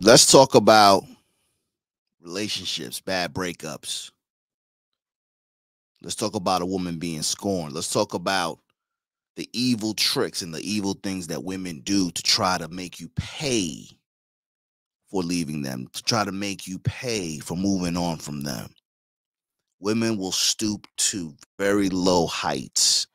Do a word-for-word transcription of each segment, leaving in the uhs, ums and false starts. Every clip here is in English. Let's talk about relationships, bad breakups. Let's talk about a woman being scorned. Let's talk about the evil tricks and the evil things that women do to try to make you pay for leaving them, to try to make you pay for moving on from them. Women will stoop to very low heights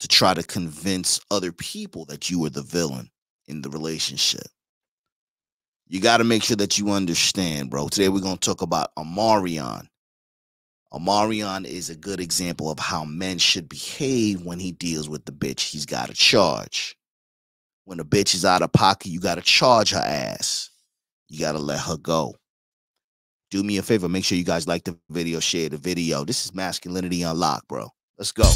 to try to convince other people that you are the villain in the relationship. You got to make sure that you understand, bro. Today we're going to talk about Omarion. Omarion is a good example of how men should behave when he deals with the bitch. He's got to charge. When a bitch is out of pocket, you got to charge her ass. You got to let her go. Do me a favor. Make sure you guys like the video, share the video. This is Masculinity Unlocked, bro. Let's go.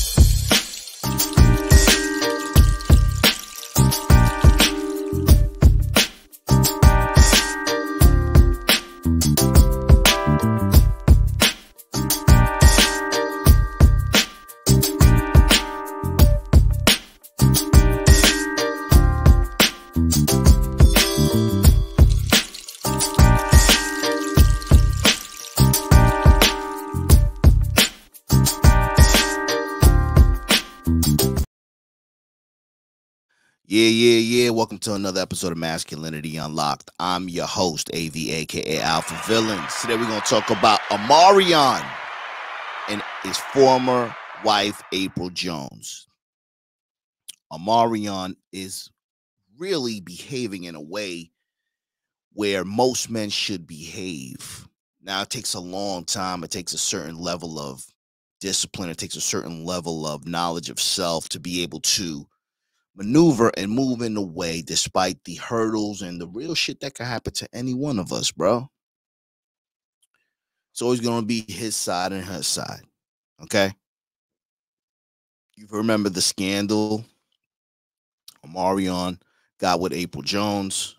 Yeah, yeah, yeah. Welcome to another episode of Masculinity Unlocked. I'm your host, A V, a k a. Alpha Villains. Today we're going to talk about Omarion and his former wife, Apryl Jones. Omarion is really behaving in a way where most men should behave. Now, it takes a long time. It takes a certain level of discipline. It takes a certain level of knowledge of self to be able to maneuver and move in the way despite the hurdles and the real shit that could happen to any one of us, bro. It's always going to be his side and her side, okay? You remember the scandal. Omarion got with Apryl Jones.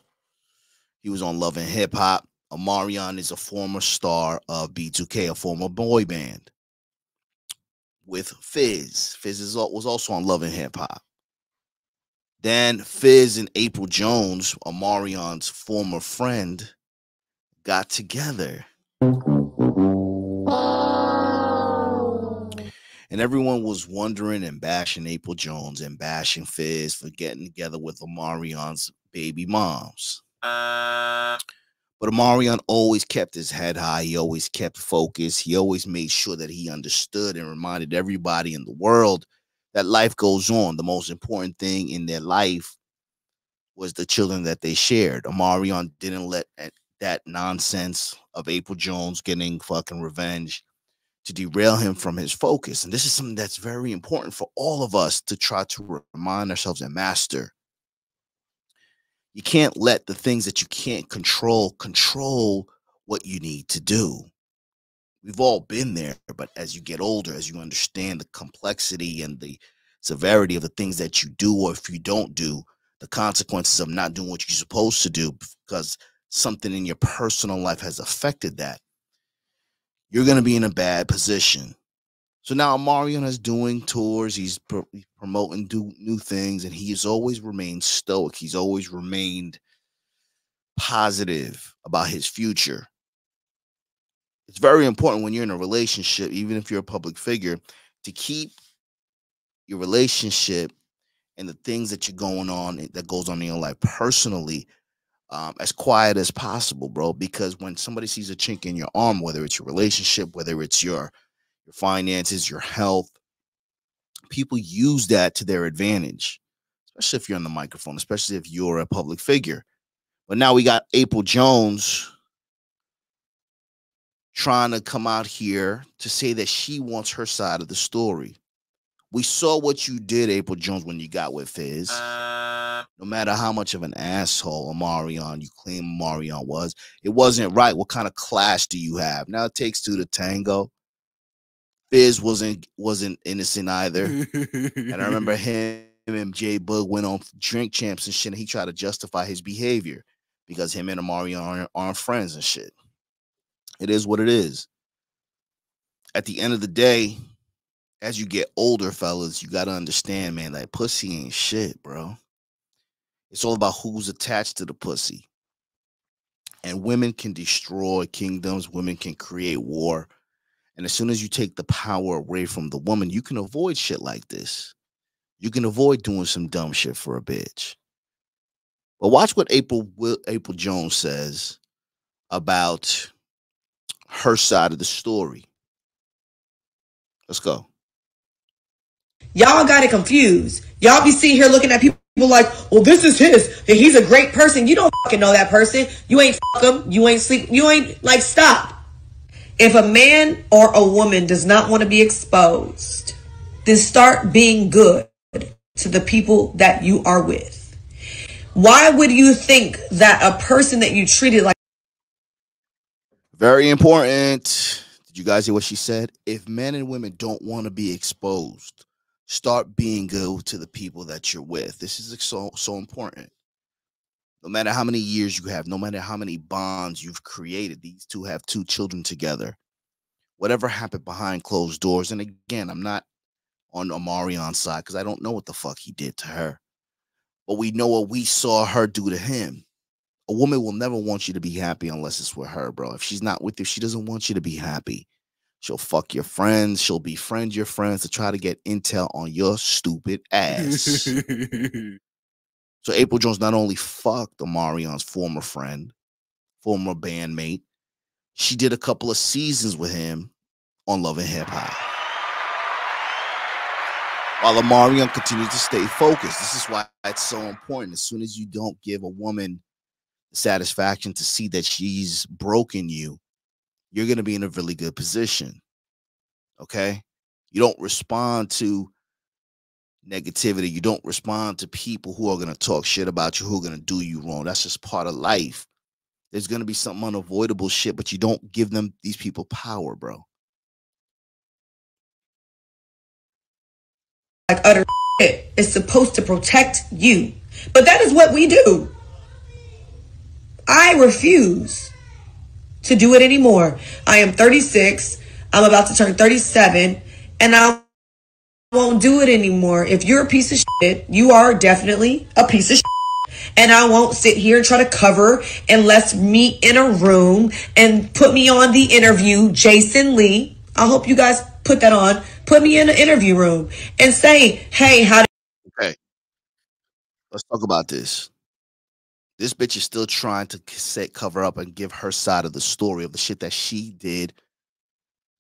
He was on Love and Hip Hop. Omarion is a former star of B two K, a former boy band with Fizz. Fizz was also on Love and Hip Hop. Then Fizz and Apryl Jones, Omarion's former friend, got together. And everyone was wondering and bashing Apryl Jones and bashing Fizz for getting together with Omarion's baby moms. But Omarion always kept his head high. He always kept focused. He always made sure that he understood and reminded everybody in the world that life goes on. The most important thing in their life was the children that they shared. Omarion didn't let that nonsense of Apryl Jones getting fucking revenge to derail him from his focus. And this is something that's very important for all of us to try to remind ourselves and master. You can't let the things that you can't control control what you need to do. We've all been there, but as you get older, as you understand the complexity and the severity of the things that you do, or if you don't do, the consequences of not doing what you're supposed to do because something in your personal life has affected that, you're going to be in a bad position. So now Omarion is doing tours. He's pr promoting do new things, and he has always remained stoic. He's always remained positive about his future. It's very important when you're in a relationship, even if you're a public figure, to keep your relationship and the things that you're going on, that goes on in your life personally, um, as quiet as possible, bro. Because when somebody sees a chink in your arm, whether it's your relationship, whether it's your, your finances, your health, people use that to their advantage, especially if you're on the microphone, especially if you're a public figure. But now we got Apryl Jones trying to come out here to say that she wants her side of the story. We saw what you did, Apryl Jones, when you got with Fizz. No matter how much of an asshole Omarion, you claim Omarion was, it wasn't right. What kind of clash do you have? Now it takes two to tango. Fizz wasn't wasn't innocent either. And I remember him, M J Bug went on Drink Champs and shit, and he tried to justify his behavior because him and Omarion aren't friends and shit. It is what it is. At the end of the day, as you get older, fellas, you got to understand, man, that pussy ain't shit, bro. It's all about who's attached to the pussy. And women can destroy kingdoms. Women can create war. And as soon as you take the power away from the woman, you can avoid shit like this. You can avoid doing some dumb shit for a bitch. But watch what Apryl, Apryl Jones says about her side of the story. Let's go. Y'all got it confused. Y'all be sitting here looking at people like, well, this is his, and he's a great person. You don't fucking know that person. You ain't fuck him. You ain't sleep. You ain't, like, stop. If a man or a woman does not want to be exposed, then start being good to the people that you are with. Why would you think that a person that you treated like... Very important. Did you guys hear what she said? If men and women don't want to be exposed, start being good to the people that you're with. This is so, so important. No matter how many years you have, no matter how many bonds you've created, these two have two children together. Whatever happened behind closed doors, and again, I'm not on Omarion's side because I don't know what the fuck he did to her. But we know what we saw her do to him. A woman will never want you to be happy unless it's with her, bro. If she's not with you, she doesn't want you to be happy. She'll fuck your friends. She'll befriend your friends to try to get intel on your stupid ass. So Apryl Jones not only fucked Omarion's former friend, former bandmate, she did a couple of seasons with him on Love and Hip Hop. While Omarion continues to stay focused. This is why it's so important. As soon as you don't give a woman the satisfaction to see that she's broken you, you're going to be in a really good position, okay? You don't respond to negativity. You don't respond to people who are going to talk shit about you, who are going to do you wrong. That's just part of life. There's going to be some unavoidable shit, but you don't give them, these people, power, bro. Like utter shit. It's supposed to protect you. But that is what we do. I refuse to do it anymore. I am thirty-six. I'm about to turn thirty-seven. And I won't do it anymore. If you're a piece of shit, you are definitely a piece of shit. And I won't sit here and try to cover unless me in a room and put me on the interview. Jason Lee. I hope you guys put that on. Put me in an interview room and say, hey, how do Okay. Let's talk about this. This bitch is still trying to set cover up and give her side of the story of the shit that she did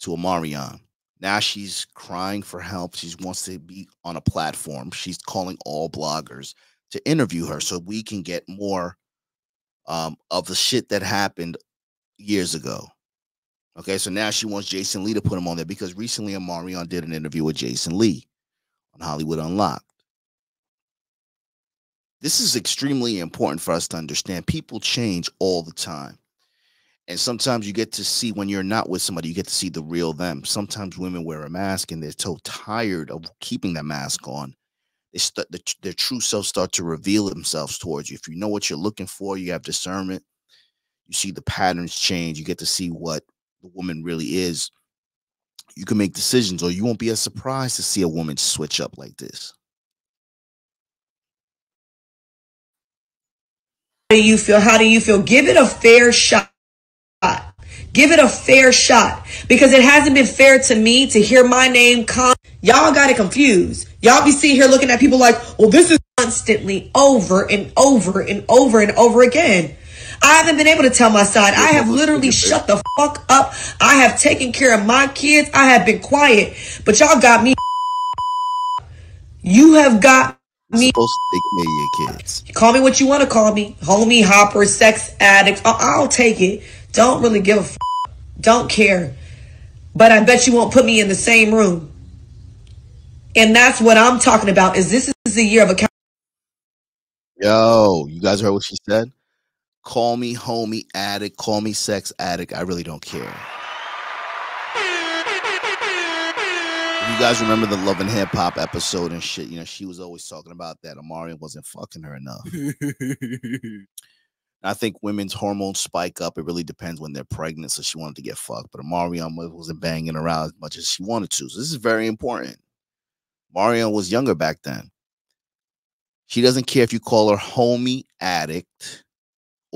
to Omarion. Now she's crying for help. She wants to be on a platform. She's calling all bloggers to interview her so we can get more um, of the shit that happened years ago. Okay, so now she wants Jason Lee to put him on there because recently Omarion did an interview with Jason Lee on Hollywood Unlocked. This is extremely important for us to understand. People change all the time. And sometimes you get to see, when you're not with somebody, you get to see the real them. Sometimes women wear a mask and they're so tired of keeping that mask on. They start, the, their true selves start to reveal themselves towards you. If you know what you're looking for, you have discernment, you see the patterns change, you get to see what the woman really is. You can make decisions, or you won't be as surprised to see a woman switch up like this. Do you feel? How do you feel? Give it a fair shot. Give it a fair shot, because it hasn't been fair to me to hear my name come. Y'all got it confused. Y'all be sitting here looking at people like, well, this is constantly over and over and over and over again. I haven't been able to tell my side. I have literally shut the fuck up. I have taken care of my kids. I have been quiet, but y'all got me. You have got Me. Supposed to take me your kids. Call me what you want to call me, homie, hopper, sex addict. I'll take it. Don't really give a f. Don't care. But I bet you won't put me in the same room. And that's what I'm talking about. Is this is the year of account? Yo, you guys heard what she said? Call me homie addict. Call me sex addict. I really don't care. You guys remember the Love and Hip Hop episode and shit? You know, she was always talking about that. Omarion wasn't fucking her enough. I think women's hormones spike up. It really depends when they're pregnant. So she wanted to get fucked, but Omarion wasn't banging around as much as she wanted to. So this is very important. Omarion was younger back then. She doesn't care if you call her homie addict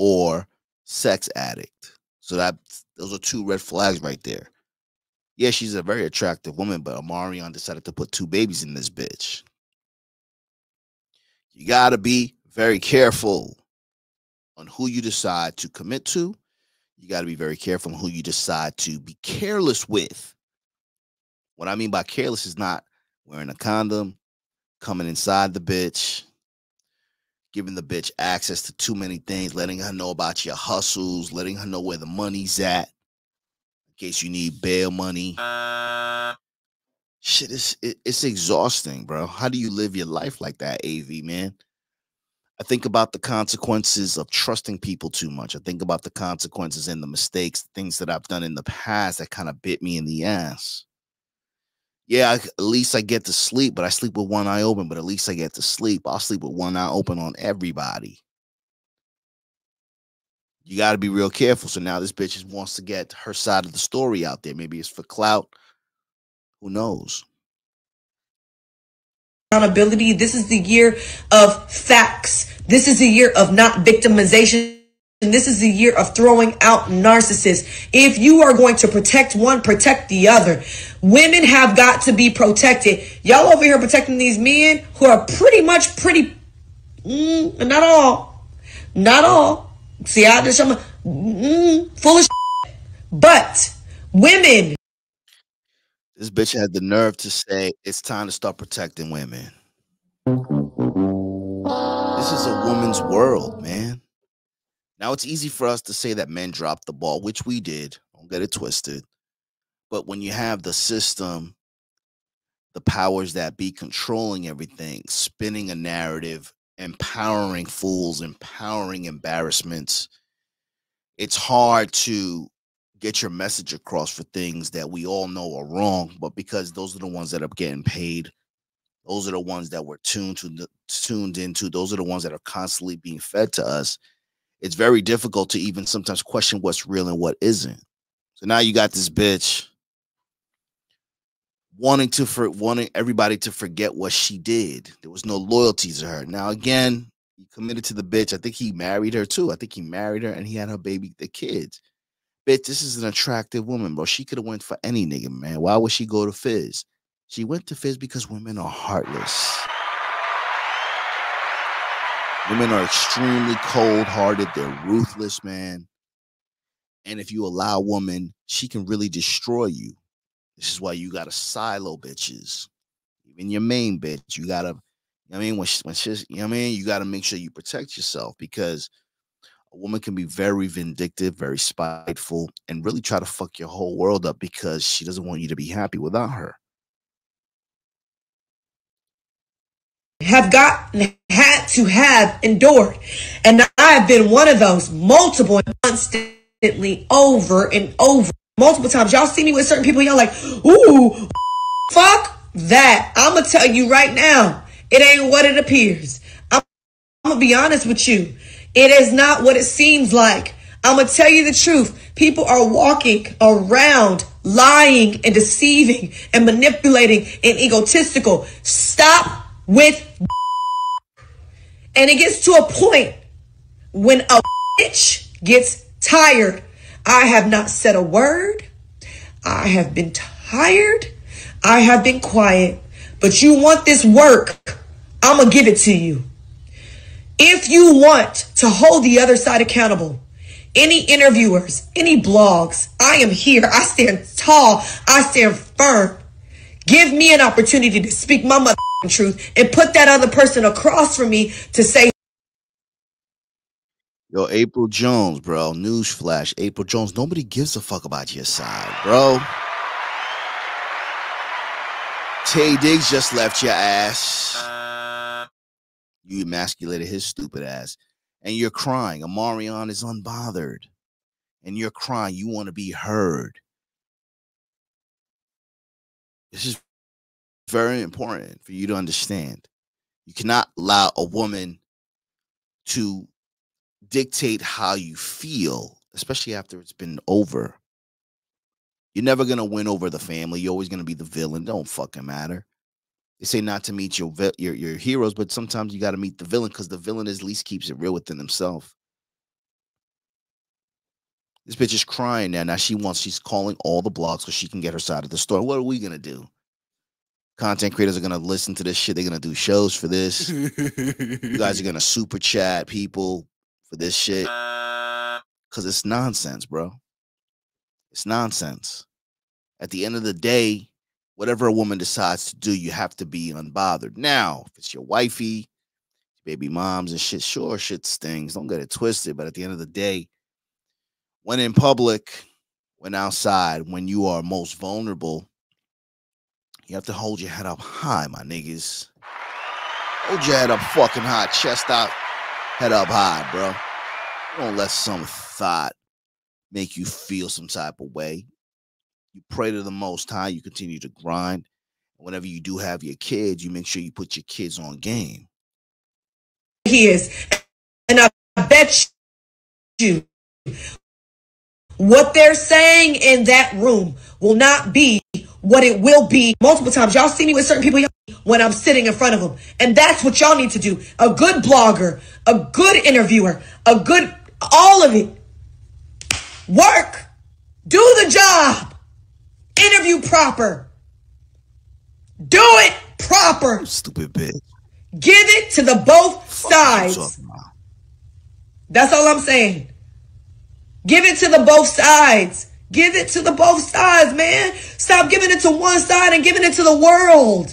or sex addict. So that those are two red flags right there. Yeah, she's a very attractive woman, but Omarion decided to put two babies in this bitch. You got to be very careful on who you decide to commit to. You got to be very careful on who you decide to be careless with. What I mean by careless is not wearing a condom, coming inside the bitch, giving the bitch access to too many things, letting her know about your hustles, letting her know where the money's at in case you need bail money. Uh... Shit, it's, it, it's exhausting, bro. How do you live your life like that, A V, man? I think about the consequences of trusting people too much. I think about the consequences and the mistakes, things that I've done in the past that kind of bit me in the ass. Yeah, I, at least I get to sleep, but I sleep with one eye open, but at least I get to sleep. I'll sleep with one eye open on everybody. You got to be real careful. So now this bitch wants to get her side of the story out there. Maybe it's for clout. Who knows? Accountability. This is the year of facts. This is the year of not victimization. And this is the year of throwing out narcissists. If you are going to protect one, protect the other. Women have got to be protected. Y'all over here protecting these men who are pretty much pretty. Mm, not all. Not all. See, I just, I'm mm, full of shit. But women. This bitch had the nerve to say it's time to start protecting women. This is a woman's world, man. Now, it's easy for us to say that men dropped the ball, which we did. Don't get it twisted. But when you have the system, the powers that be controlling everything, spinning a narrative, empowering fools, empowering embarrassments, it's hard to get your message across for things that we all know are wrong. But because those are the ones that are getting paid, those are the ones that we're tuned to, tuned into, those are the ones that are constantly being fed to us. It's very difficult to even sometimes question what's real and what isn't. So now you got this bitch wanting to for wanting everybody to forget what she did. There was no loyalty to her. Now, again, he committed to the bitch. I think he married her, too. I think he married her and he had her baby, the kids. Bitch, this is an attractive woman, bro. She could have went for any nigga, man. Why would she go to Fizz? She went to Fizz because women are heartless. Women are extremely cold-hearted. They're ruthless, man. And if you allow a woman, she can really destroy you. This is why you got to silo bitches. Even your main bitch, you got to, you know I mean, when she, when she's, you know what I mean, you got to make sure you protect yourself, because a woman can be very vindictive, very spiteful, and really try to fuck your whole world up because she doesn't want you to be happy without her. Have gotten, had to have endured. And I've been one of those multiple, constantly over and over, multiple times. Y'all see me with certain people, y'all like, ooh, fuck that. I'm going to tell you right now, it ain't what it appears. I'm, I'm going to be honest with you. It is not what it seems like. I'm going to tell you the truth. People are walking around lying and deceiving and manipulating and egotistical. Stop with and it gets to a point when a bitch gets tired. I have not said a word. I have been tired. I have been quiet. But you want this work, I'm going to give it to you. If you want to hold the other side accountable, any interviewers, any blogs, I am here. I stand tall. I stand firm. Give me an opportunity to speak my mother truth and put that other person across from me to say. Yo, Apryl Jones, bro. Newsflash, Apryl Jones. Nobody gives a fuck about your side, bro. Taye Diggs just left your ass. You emasculated his stupid ass. And you're crying. Omarion is unbothered. And you're crying. You want to be heard. This is very important for you to understand. You cannot allow a woman to dictate how you feel, especially after it's been over. You're never going to win over the family. You're always going to be the villain. Don't fucking matter. They say not to meet your your, your heroes, but sometimes you got to meet the villain, because the villain at least keeps it real within himself. This bitch is crying now. Now she wants, she's calling all the blogs so she can get her side of the story. What are we going to do? Content creators are going to listen to this shit. They're going to do shows for this. You guys are going to super chat people for this shit. Because it's nonsense, bro. It's nonsense. At the end of the day, whatever a woman decides to do, you have to be unbothered. Now, if it's your wifey, baby moms and shit, sure, shit stings. Don't get it twisted. But at the end of the day, when in public, when outside, when you are most vulnerable, you have to hold your head up high, my niggas. Hold your head up fucking high, chest out, head up high, bro. Don't let some thought make you feel some type of way. You pray to the Most High. You continue to grind. Whenever you do have your kids, you make sure you put your kids on game. He is, and I bet you what they're saying in that room will not be what it will be multiple times. Y'all see me with certain people when I'm sitting in front of them, and that's what y'all need to do. A good blogger, a good interviewer, a good, all of it. Work, do the job, interview proper, do it proper. Stupid bitch. Give it to the both sides. That's all I'm saying. Give it to the both sides. Give it to the both sides, man. Stop giving it to one side and giving it to the world.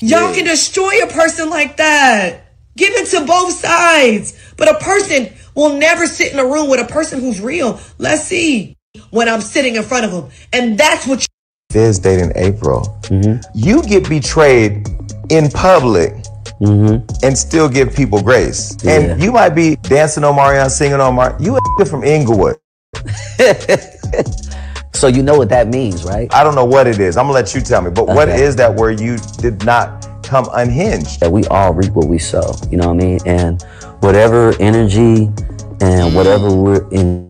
Y'all can destroy a person like that. Give it to both sides. But a person will never sit in a room with a person who's real. Let's see when I'm sitting in front of them. And that's what you... Fizz dating April. Mm-hmm. You get betrayed in public. Mm-hmm. And still give people grace. Yeah. And you might be dancing on Omarion, singing on Omarion. You a from Inglewood. So you know what that means, right? I don't know what it is. I'm gonna let you tell me. But okay. What is that where you did not come unhinged? That we all reap what we sow. You know what I mean? And whatever energy and whatever we're in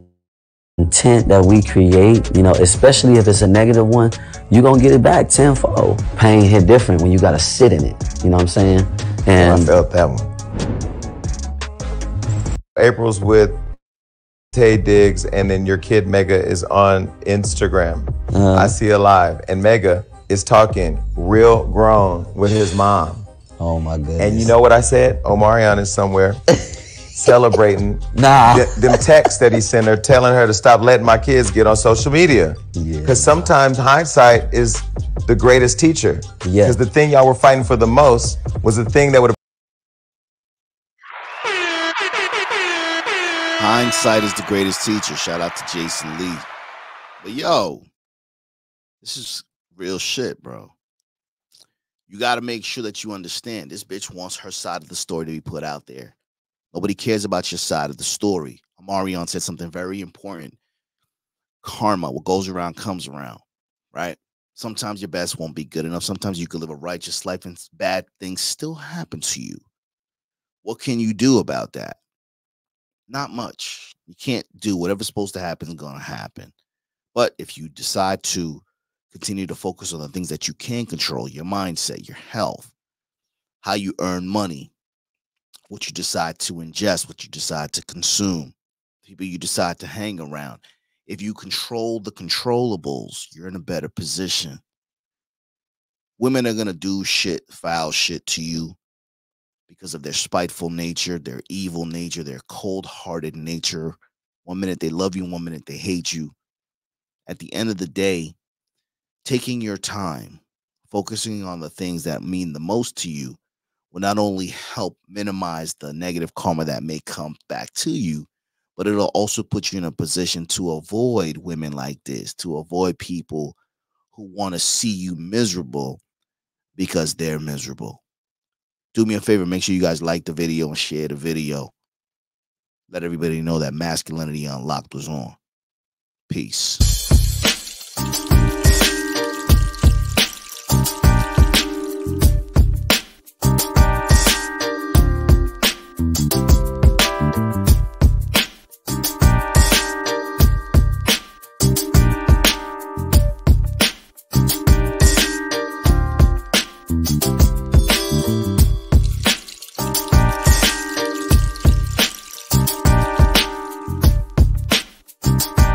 intent that we create, you know, especially if it's a negative one, you're gonna get it back tenfold. Pain hit different when you gotta sit in it. You know what I'm saying? And I felt that one. April's with Taye Diggs, and then your kid Mega is on Instagram. Uh, I see her live, and Mega is talking real grown with his mom. Oh my goodness. And you know what I said? Omarion is somewhere. Celebrating nah. th them texts that he sent her, telling her to stop letting my kids get on social media. Because yeah. sometimes hindsight is the greatest teacher. Because yeah. the thing y'all were fighting for the most was the thing that would have... Hindsight is the greatest teacher. Shout out to Jason Lee. But yo, this is real shit, bro. You got to make sure that you understand this bitch wants her side of the story to be put out there. Nobody cares about your side of the story. Omarion said something very important. Karma, what goes around comes around, right? Sometimes your best won't be good enough. Sometimes you can live a righteous life and bad things still happen to you. What can you do about that? Not much. You can't do whatever's supposed to happen is going to happen. But if you decide to continue to focus on the things that you can control, your mindset, your health, how you earn money, what you decide to ingest, what you decide to consume, people you decide to hang around. If you control the controllables, you're in a better position. Women are going to do shit, foul shit to you because of their spiteful nature, their evil nature, their cold-hearted nature. One minute they love you, one minute they hate you. At the end of the day, taking your time, focusing on the things that mean the most to you, will not only help minimize the negative karma that may come back to you, but it'll also put you in a position to avoid women like this, to avoid people who want to see you miserable because they're miserable. Do me a favor. Make sure you guys like the video and share the video. Let everybody know that Masculinity Unlocked was on. Peace. Thank you.